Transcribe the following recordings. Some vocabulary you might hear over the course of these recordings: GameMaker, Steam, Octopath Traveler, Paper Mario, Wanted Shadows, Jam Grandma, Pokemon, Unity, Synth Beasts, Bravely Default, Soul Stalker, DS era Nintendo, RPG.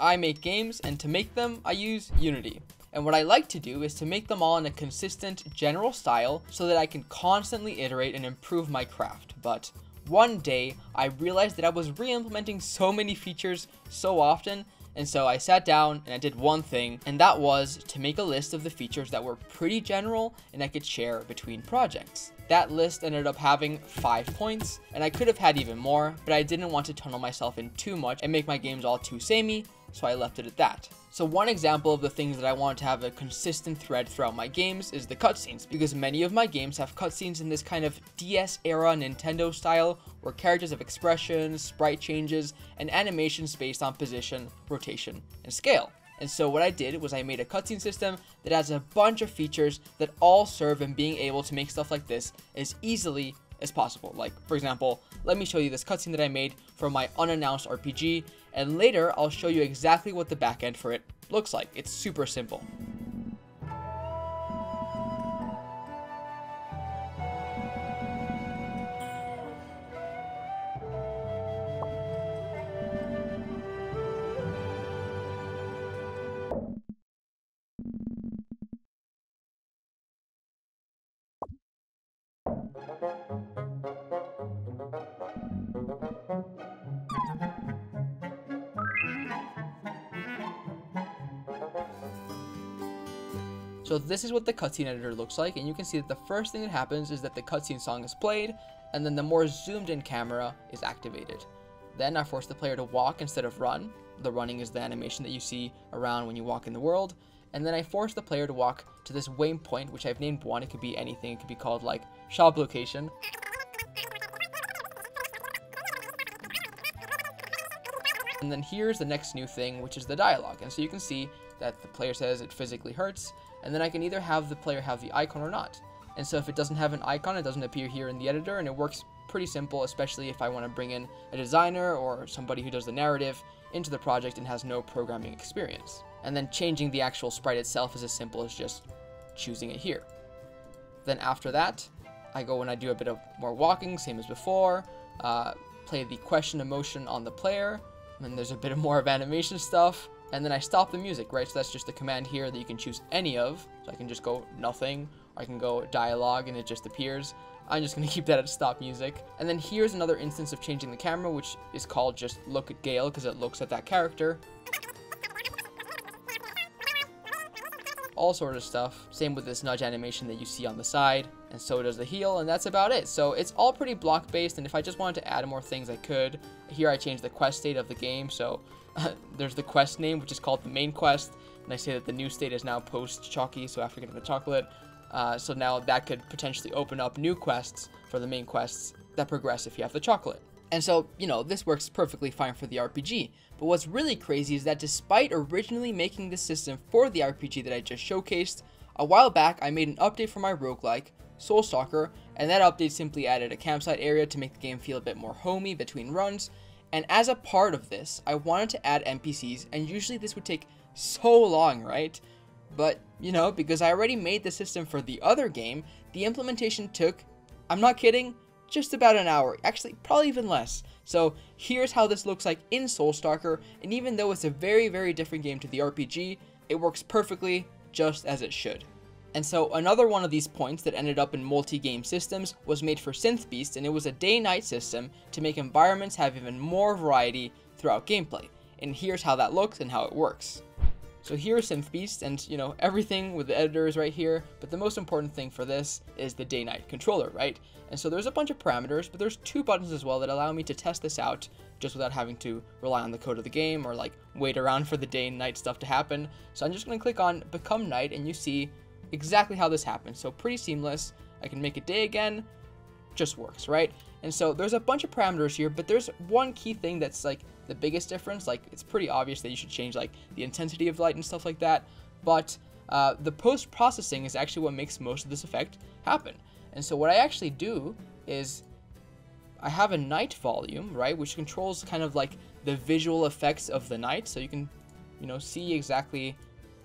I make games, and to make them, I use Unity. And what I like to do is to make them all in a consistent general style so that I can constantly iterate and improve my craft. But one day, I realized that I was re-implementing so many features so often, and so I sat down and I did one thing, and that was to make a list of the features that were pretty general and I could share between projects. That list ended up having 5 points, and I could have had even more, but I didn't want to tunnel myself in too much and make my games all too samey, so I left it at that. So one example of the things that I want to have a consistent thread throughout my games is the cutscenes, because many of my games have cutscenes in this kind of DS era Nintendo style, where characters have expressions, sprite changes, and animations based on position, rotation, and scale. And so what I did was I made a cutscene system that has a bunch of features that all serve in being able to make stuff like this as easily as possible. Like, for example, let me show you this cutscene that I made for my unannounced RPG, and later I'll show you exactly what the back end for it looks like. It's super simple. So this is what the cutscene editor looks like, and you can see that the first thing that happens is that the cutscene song is played, and then the more zoomed in camera is activated. Then I force the player to walk instead of run. The running is the animation that you see around when you walk in the world. And then I force the player to walk to this waypoint, which I've named one. It could be anything. It could be called like shop location. And then here's the next new thing, which is the dialogue. And so you can see that the player says it physically hurts, and then I can either have the player have the icon or not. And so if it doesn't have an icon, it doesn't appear here in the editor, and it works pretty simple, especially if I want to bring in a designer or somebody who does the narrative into the project and has no programming experience. And then changing the actual sprite itself is as simple as just choosing it here. Then after that, I go and I do a bit of more walking, same as before, play the question emotion on the player, and there's a bit of more of animation stuff, and then I stop the music, right? So that's just the command here that you can choose any of. So I can just go nothing, or I can go dialogue and it just appears. I'm just gonna keep that at stop music. And then here's another instance of changing the camera, which is called just look at Gale, because it looks at that character. All sorts of stuff. Same with this nudge animation that you see on the side, and so does the heel, and that's about it. So it's all pretty block based, and if I just wanted to add more things I could. Here I changed the quest state of the game, so there's the quest name, which is called the main quest, and I say that the new state is now post Chalky, so after getting the chocolate. So now that could potentially open up new quests for the main quests that progress if you have the chocolate. And so, you know, this works perfectly fine for the RPG, but what's really crazy is that despite originally making this system for the RPG that I just showcased, a while back I made an update for my roguelike, Soul Stalker, and that update simply added a campsite area to make the game feel a bit more homey between runs, and as a part of this, I wanted to add NPCs, and usually this would take so long, right? But, you know, because I already made the system for the other game, the implementation took, I'm not kidding, just about an hour, actually probably even less. So here's how this looks like in Soul Stalker, and even though it's a very, very different game to the RPG, it works perfectly just as it should. And so another one of these points that ended up in multi-game systems was made for Synth Beasts, and it was a day-night system to make environments have even more variety throughout gameplay. And here's how that looks and how it works. So here's Synth Beasts, and you know, everything with the editor is right here, but the most important thing for this is the day-night controller, right? And so there's a bunch of parameters, but there's 2 buttons as well that allow me to test this out just without having to rely on the code of the game or like wait around for the day and night stuff to happen. So I'm just gonna click on Become Night, and you see exactly how this happens. So pretty seamless. I can make it day again, just works, right? And so there's a bunch of parameters here, but there's one key thing that's like the biggest difference. Like, it's pretty obvious that you should change like the intensity of light and stuff like that, but the post-processing is actually what makes most of this effect happen. And so what I actually do is I have a night volume, right, which controls kind of like the visual effects of the night, so you can, you know, see exactly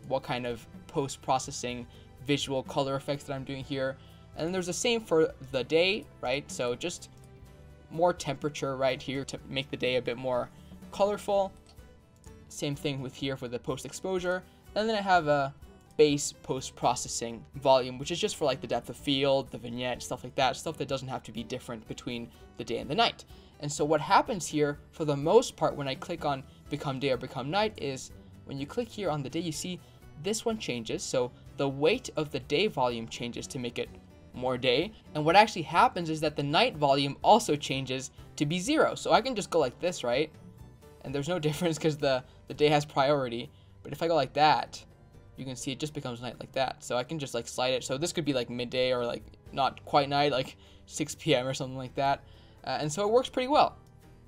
what kind of post-processing visual color effects that I'm doing here. And then there's the same for the day, right? So just more temperature right here to make the day a bit more colorful. Same thing with here for the post-exposure. And then I have a base post-processing volume, which is just for like the depth of field, the vignette, stuff like that, stuff that doesn't have to be different between the day and the night. And so what happens here, for the most part, when I click on Become Day or Become Night is, when you click here on the day, you see this one changes. So the weight of the day volume changes to make it more day. And what actually happens is that the night volume also changes to be 0. So I can just go like this, right? And there's no difference because the day has priority. But if I go like that, you can see it just becomes night like that. So I can just like slide it. So this could be like midday or like not quite night, like 6 p.m. or something like that. And so it works pretty well.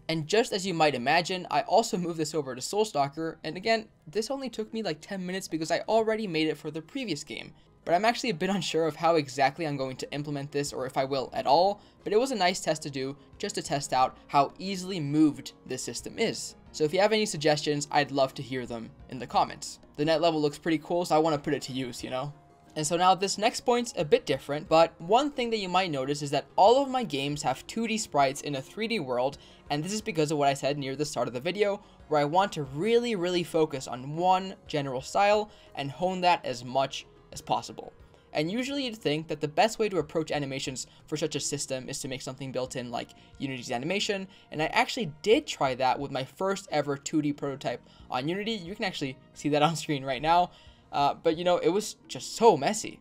And just as you might imagine, I also moved this over to Soul Stalker. And again, this only took me like 10 minutes because I already made it for the previous game. But I'm actually a bit unsure of how exactly I'm going to implement this or if I will at all. But it was a nice test to do just to test out how easily moved this system is. So if you have any suggestions, I'd love to hear them in the comments. The net level looks pretty cool, so I want to put it to use, you know? And so now this next point's a bit different, but one thing that you might notice is that all of my games have 2D sprites in a 3D world, and this is because of what I said near the start of the video, where I want to really focus on one general style and hone that as much as possible. And usually you'd think that the best way to approach animations for such a system is to make something built in like Unity's animation, and I actually did try that with my first ever 2D prototype on Unity. You can actually see that on screen right now. But you know, it was just so messy.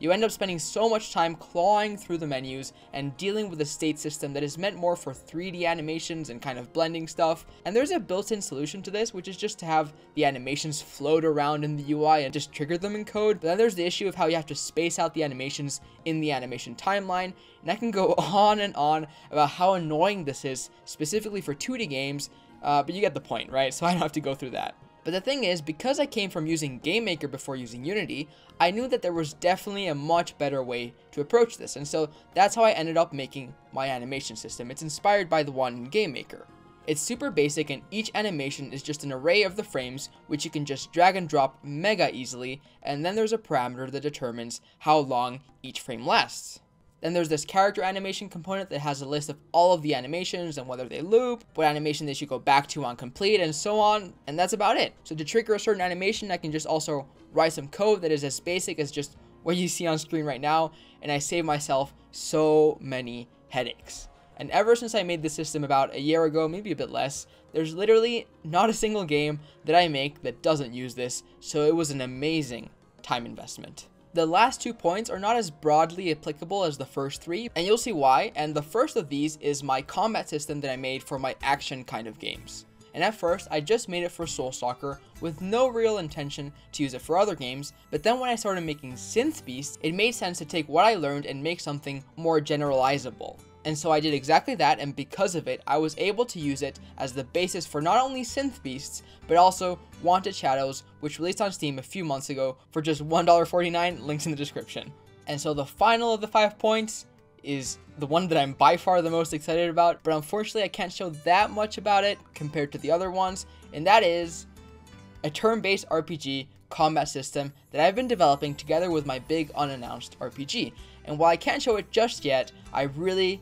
You end up spending so much time clawing through the menus and dealing with a state system that is meant more for 3D animations and kind of blending stuff. And there's a built-in solution to this, which is just to have the animations float around in the UI and just trigger them in code. But then there's the issue of how you have to space out the animations in the animation timeline. And I can go on and on about how annoying this is, specifically for 2D games, but you get the point, right? So I don't have to go through that. But the thing is, because I came from using GameMaker before using Unity, I knew that there was definitely a much better way to approach this, and so that's how I ended up making my animation system. It's inspired by the one in GameMaker. It's super basic, and each animation is just an array of the frames, which you can just drag and drop mega easily, and then there's a parameter that determines how long each frame lasts. Then there's this character animation component that has a list of all of the animations and whether they loop, what animation they should go back to on complete, and so on, and that's about it. So to trigger a certain animation, I can just also write some code that is as basic as just what you see on screen right now, and I save myself so many headaches. And ever since I made this system about a year ago, maybe a bit less, there's literally not a single game that I make that doesn't use this, so it was an amazing time investment. The last 2 points are not as broadly applicable as the first 3, and you'll see why, and the first of these is my combat system that I made for my action kind of games. And at first, I just made it for Soul Stalker with no real intention to use it for other games, but then when I started making Synth Beasts, it made sense to take what I learned and make something more generalizable. And so I did exactly that, and because of it, I was able to use it as the basis for not only Synth Beasts, but also Wanted Shadows, which released on Steam a few months ago for just $1.49, links in the description. And so the final of the 5 points is the one that I'm by far the most excited about, but unfortunately I can't show that much about it compared to the other ones, and that is a turn-based RPG combat system that I've been developing together with my big unannounced RPG. And while I can't show it just yet, I really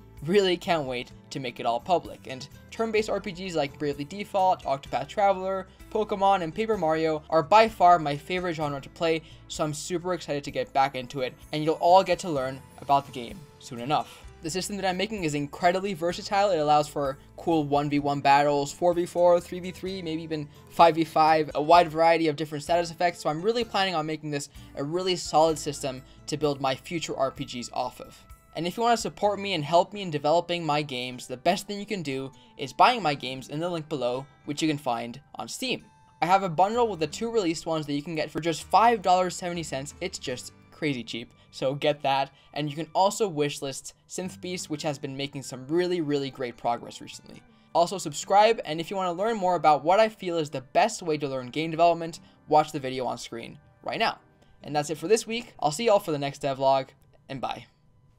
can't wait to make it all public. And turn-based RPGs like Bravely Default, Octopath Traveler, Pokemon, and Paper Mario are by far my favorite genre to play, so I'm super excited to get back into it, and you'll all get to learn about the game soon enough. The system that I'm making is incredibly versatile. It allows for cool 1v1 battles, 4v4, 3v3, maybe even 5v5, a wide variety of different status effects, so I'm really planning on making this a really solid system to build my future RPGs off of. And if you want to support me and help me in developing my games, the best thing you can do is buying my games in the link below, which you can find on Steam. I have a bundle with the 2 released ones that you can get for just $5.70. It's just crazy cheap, so get that. And you can also wishlist Synth Beasts, which has been making some really great progress recently. Also subscribe, and if you want to learn more about what I feel is the best way to learn game development, watch the video on screen right now. And that's it for this week. I'll see y'all for the next devlog, and bye.